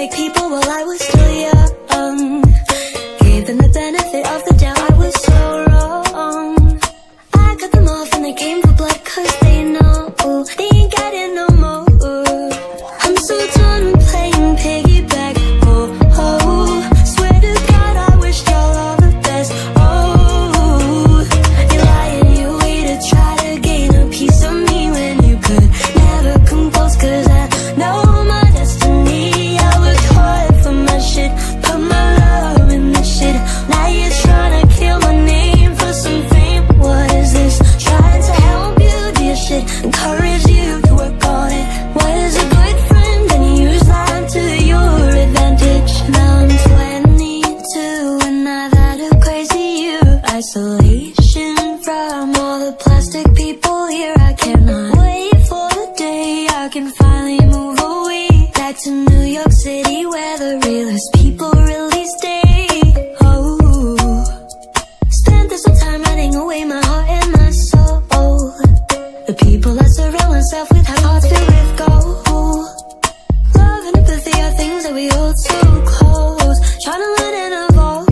fake people while I was still young. Gave them the benefit of the doubt, I was so wrong. I cut them off and they came for blood, cause they know they ain't got it no more. I'm so done playing piggy back, oh, oh. Swear to God I wish y'all all the best, oh. You're lying, you way to try to gain a piece of me when you could never come close, cause I know my destiny. I worked hard for my shit, put my love in this shit. Now you're trying to kill my name for some fame. What is this? Trying to help you, dear shit, encourage you to work on it. What is a good friend? And you use that to your advantage. Now I'm 22 and I've had a crazy year. Isolation from all the plastic people here. I cannot wait for the day I can finally move away back to New York City, where the realest people really stay. Oh, spent this whole time running away, my heart and my soul. The people I surround myself with have hearts filled with gold. Love and empathy are things that we hold too close. Trying to learn and evolve.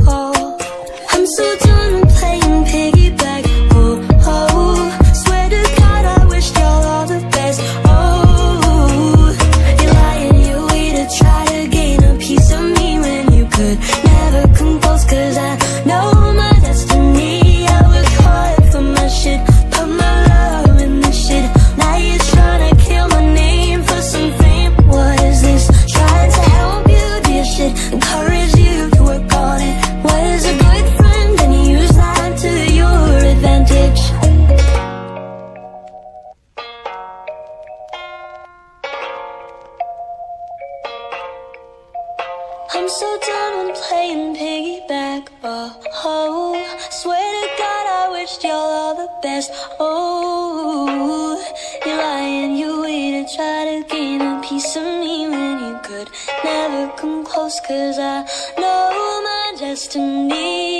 I'm so done playing piggy back, oh, oh. Swear to God I wish y'all all the best, oh. You're lying, you way to try to gain a piece of me when you could never come close, cause I know my destiny. I worked hard for my shit, put my love in this shit. Now you're trying to kill my name for some fame. What is this? Trying to help you, dear shit, encourage you to work on it. What is a good friend? And you use that to your advantage. I'm so done with playing piggyback, oh, oh. Swear to God I wished y'all all the best, oh. You're lying, you way to try to gain a piece of me when you could never come close, cause I know my destiny.